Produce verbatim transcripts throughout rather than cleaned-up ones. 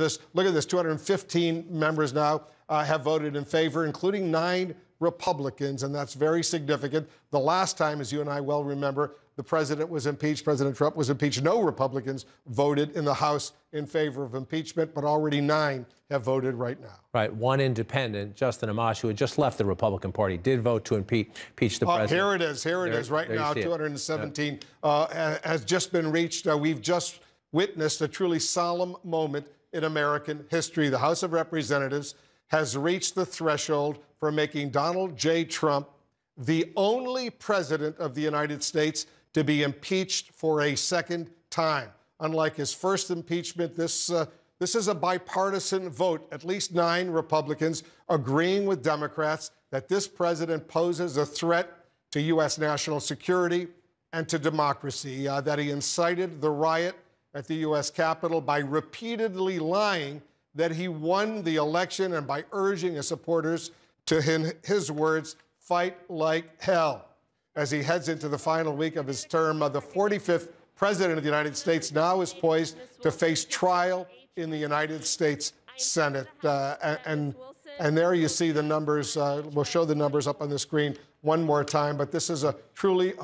this. Look at this, two hundred fifteen members now uh, have voted in favor, including nine Republicans, and that's very significant. The last time, as you and I well remember, the president was impeached, President Trump was impeached. No Republicans voted in the House in favor of impeachment, but already nine have voted right now. Right, one independent, Justin Amash, who had just left the Republican Party, did vote to impeach, impeach the uh, president. Here it is, here it there, is right now, two hundred seventeen it. Uh, has just been reached. Uh, we've just witnessed a truly solemn moment in American history. The House of Representatives has reached the threshold for making Donald J. Trump the only president of the United States to be impeached for a second time. Unlike his first impeachment, this, uh, this is a bipartisan vote, at least nine Republicans agreeing with Democrats that this president poses a threat to U S national security and to democracy, uh, that he incited the riot at the U S Capitol by repeatedly lying that he won the election and by urging his supporters to, in his words, fight like hell. As he heads into the final week of his term, the forty-fifth president of the United States now is poised to face trial in the United States Senate. Uh, and, and there you see the numbers. Uh, we'll show the numbers up on the screen one more time. But this is a truly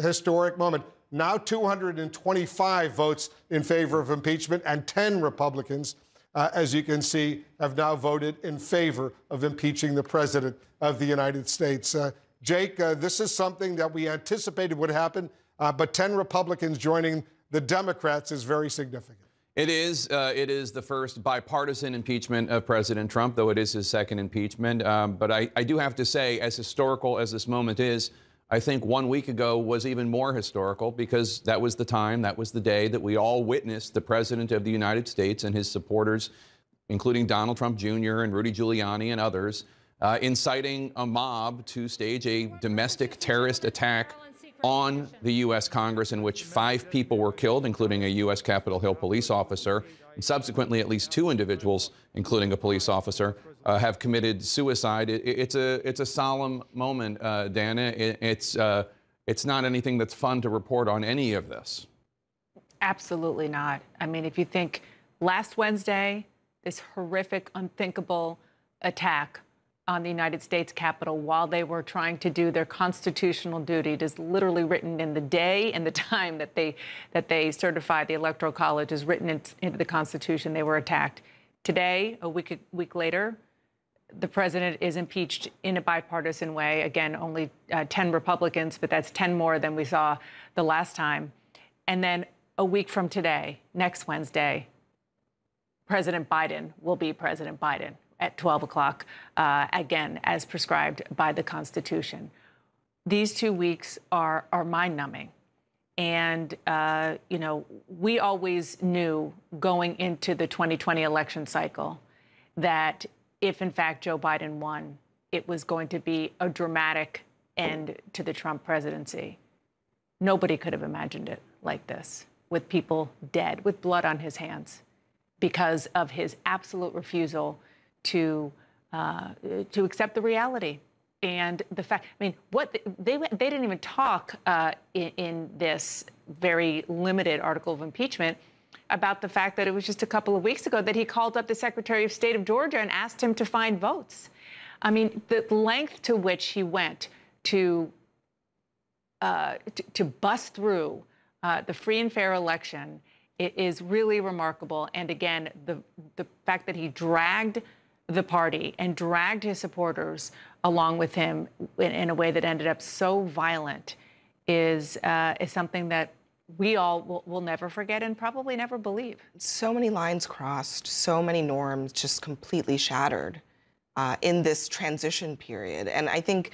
historic moment. Now two hundred twenty-five votes in favor of impeachment, and ten Republicans, uh, as you can see, have now voted in favor of impeaching the president of the United States. Uh, Jake, uh, this is something that we anticipated would happen, uh, but ten Republicans joining the Democrats is very significant. It is. Uh, it is the first bipartisan impeachment of President Trump, though it is his second impeachment. Um, but I, I do have to say, as historical as this moment is, I think one week ago was even more historical because that was the time, that was the day that we all witnessed the President of the United States and his supporters, including Donald Trump Junior and Rudy Giuliani and others, Uh, inciting a mob to stage a domestic terrorist attack on the U S Congress, in which five people were killed, including a U S Capitol Hill police officer. And subsequently, at least two individuals, including a police officer, uh, have committed suicide. It, it's a it's a solemn moment, uh, Dana. It, it's uh, it's not anything that's fun to report on any of this. Absolutely not. I mean, if you think last Wednesday, this horrific, unthinkable attack on the United States Capitol while they were trying to do their constitutional duty. It is literally written in the day and the time that they that they certified the Electoral College is written in, into the Constitution. They were attacked. Today, a week, a week later, the president is impeached in a bipartisan way. Again, only uh, ten Republicans, but that's ten more than we saw the last time. And then a week from today, next Wednesday, President Biden will be President Biden at twelve o'clock, uh, again, as prescribed by the Constitution. These two weeks are, are mind-numbing. And, uh, you know, we always knew going into the twenty twenty election cycle that if, in fact, Joe Biden won, it was going to be a dramatic end to the Trump presidency. Nobody could have imagined it like this, with people dead, with blood on his hands, because of his absolute refusal to uh, to accept the reality and the fact. I mean, what they they didn't even talk uh, in, in this very limited article of impeachment about the fact that it was just a couple of weeks ago that he called up the Secretary of State of Georgia and asked him to find votes. I mean, the length to which he went to uh, to, to bust through uh, the free and fair election, it is really remarkable. And again, the the fact that he dragged the party and dragged his supporters along with him in, in a way that ended up so violent is uh, is something that we all will, will never forget and probably never believe. So many lines crossed, so many norms just completely shattered uh, in this transition period. And I think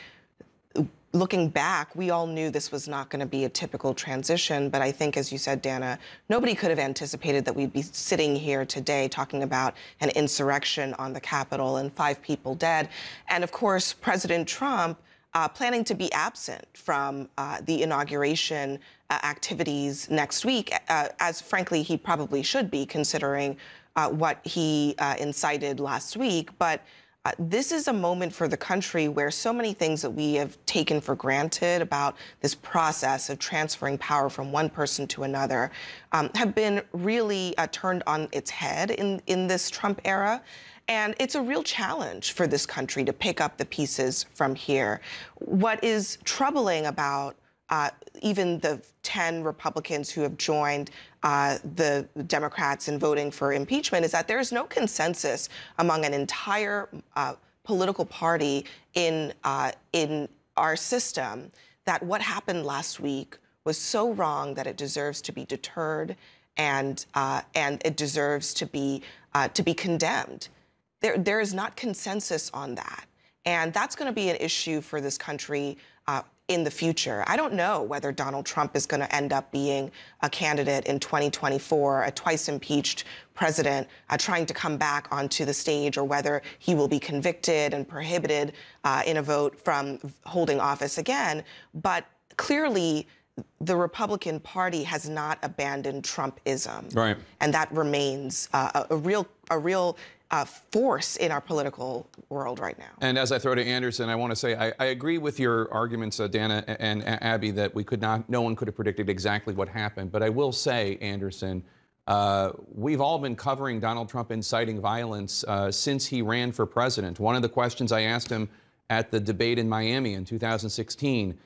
looking back, we all knew this was not going to be a typical transition. But I think, as you said, Dana, nobody could have anticipated that we'd be sitting here today talking about an insurrection on the Capitol and five people dead. And of course, President Trump uh, planning to be absent from uh, the inauguration uh, activities next week, uh, as frankly he probably should be, considering uh, what he uh, incited last week. But Uh, this is a moment for the country where so many things that we have taken for granted about this process of transferring power from one person to another um, have been really uh, turned on its head in, in this Trump era. And it's a real challenge for this country to pick up the pieces from here. What is troubling about Uh, even the ten Republicans who have joined uh, the Democrats in voting for impeachment is that there is no consensus among an entire uh, political party in, uh, in our system that what happened last week was so wrong that it deserves to be deterred and, uh, and it deserves to be, uh, to be condemned. There, there is not consensus on that. And that's going to be an issue for this country uh, in the future. I don't know whether Donald Trump is going to end up being a candidate in twenty twenty-four, a twice impeached president uh, trying to come back onto the stage, or whether he will be convicted and prohibited uh, in a vote from holding office again. But clearly, the Republican Party has not abandoned Trumpism. Right. And that remains uh, a, a real, a real Uh, force in our political world right now. And as I throw to Anderson, I want to say I, I agree with your arguments, uh, Dana and, and Abby, that we could not, no one could have predicted exactly what happened. But I will say, Anderson, uh, we've all been covering Donald Trump inciting violence uh, since he ran for president. One of the questions I asked him at the debate in Miami in two thousand sixteen uh,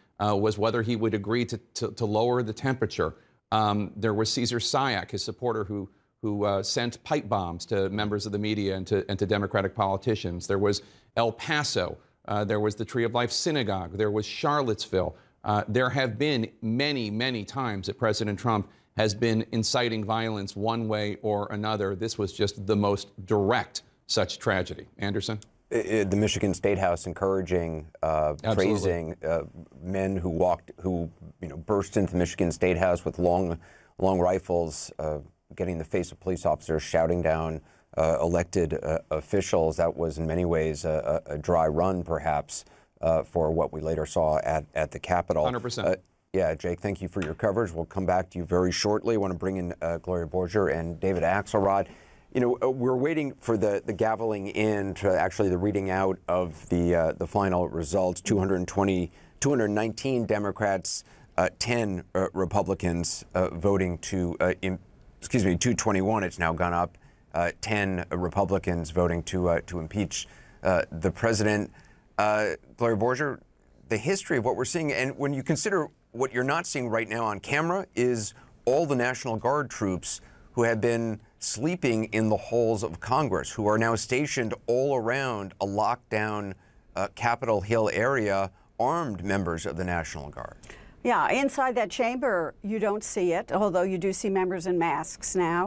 was whether he would agree to, to, to lower the temperature. Um, there was Cesar Sayoc, his supporter, who who uh, sent pipe bombs to members of the media and to, and to Democratic politicians. There was El Paso. Uh, there was the Tree of Life Synagogue. There was Charlottesville. Uh, there have been many, many times that President Trump has been inciting violence one way or another. This was just the most direct such tragedy. Anderson? The Michigan State House encouraging, uh, praising uh, men who walked, who you know, burst into the Michigan State House with long, long rifles, uh, getting in the face of police officers, shouting down uh, elected uh, officials. That was in many ways a, a dry run, perhaps, uh, for what we later saw at, at the Capitol. one hundred percent. Uh, yeah, Jake, thank you for your coverage. We'll come back to you very shortly. I want to bring in uh, Gloria Borger and David Axelrod. You know, uh, we're waiting for the, the gaveling in, to actually the reading out of the, uh, the final results. two hundred twenty, two hundred nineteen Democrats, uh, ten uh, Republicans uh, voting to uh, impeach. Excuse me, two twenty-one, it's now gone up, uh, ten Republicans voting to uh, to impeach uh, the president. Uh, Gloria Borger, the history of what we're seeing, and when you consider what you're not seeing right now on camera is all the National Guard troops who have been sleeping in the halls of Congress, who are now stationed all around a lockdown uh, Capitol Hill area, armed members of the National Guard. Yeah, inside that chamber, you don't see it, although you do see members in masks now.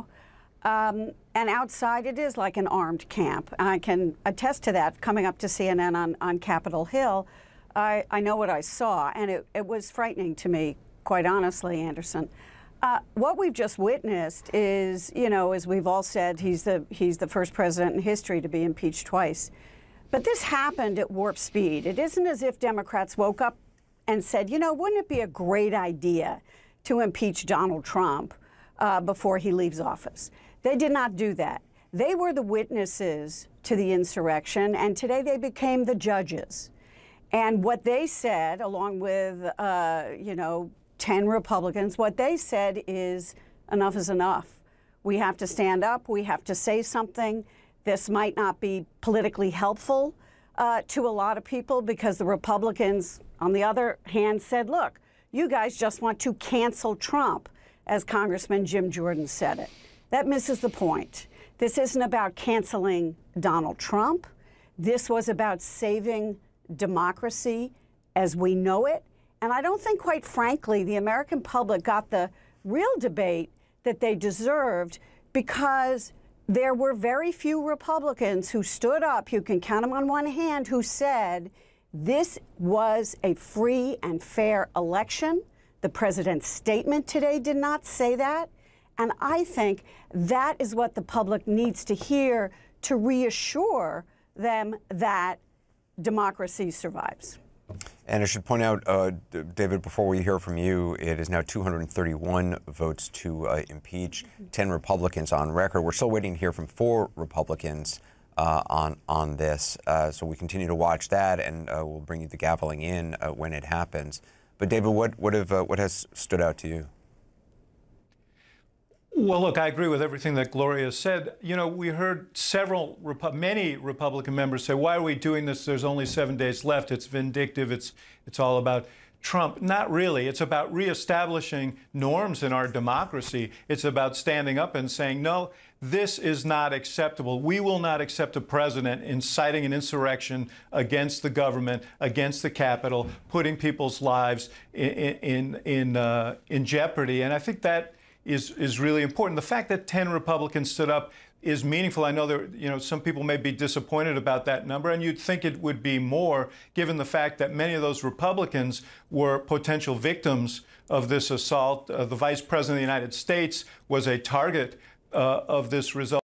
Um, and outside, it is like an armed camp. I can attest to that, coming up to C N N on, on Capitol Hill. I, I know what I saw, and it, it was frightening to me, quite honestly, Anderson. Uh, what we've just witnessed is, you know, as we've all said, he's the, he's the first president in history to be impeached twice. But this happened at warp speed. It isn't as if Democrats woke up and said, you know, wouldn't it be a great idea to impeach Donald Trump uh, before he leaves office? They did not do that. They were the witnesses to the insurrection, and today they became the judges. And what they said, along with, uh, you know, ten Republicans, what they said is enough is enough. We have to stand up. We have to say something. This might not be politically helpful uh, to a lot of people, because the Republicans, on the other hand, said, look, you guys just want to cancel Trump, as Congressman Jim Jordan said it. That misses the point. This isn't about canceling Donald Trump. This was about saving democracy as we know it. And I don't think, quite frankly, the American public got the real debate that they deserved, because there were very few Republicans who stood up, you can count them on one hand, who said, this was a free and fair election. The president's statement today did not say that. And I think that is what the public needs to hear to reassure them that democracy survives. And I should point out, uh, David, before we hear from you, it is now two hundred thirty-one votes to uh, impeach, ten Republicans on record. We're still waiting to hear from four Republicans uh, on on this. Uh, so we continue to watch that, and uh, we'll bring you the gaveling in uh, when it happens. But David, what what have uh, what has stood out to you? Well, look, I agree with everything that Gloria said. You know, we heard several, many Republican members say, why are we doing this? There's only seven days left. It's vindictive. It's, it's all about Trump. Not really. It's about reestablishing norms in our democracy. It's about standing up and saying, no, this is not acceptable. We will not accept a president inciting an insurrection against the government, against the Capitol, putting people's lives in, in, in, uh, in jeopardy. And I think that Is, is really important. The fact that ten Republicans stood up is meaningful. I know there, you know, some people may be disappointed about that number, and you'd think it would be more, given the fact that many of those Republicans were potential victims of this assault. Uh, the Vice President of the United States was a target uh, of this result.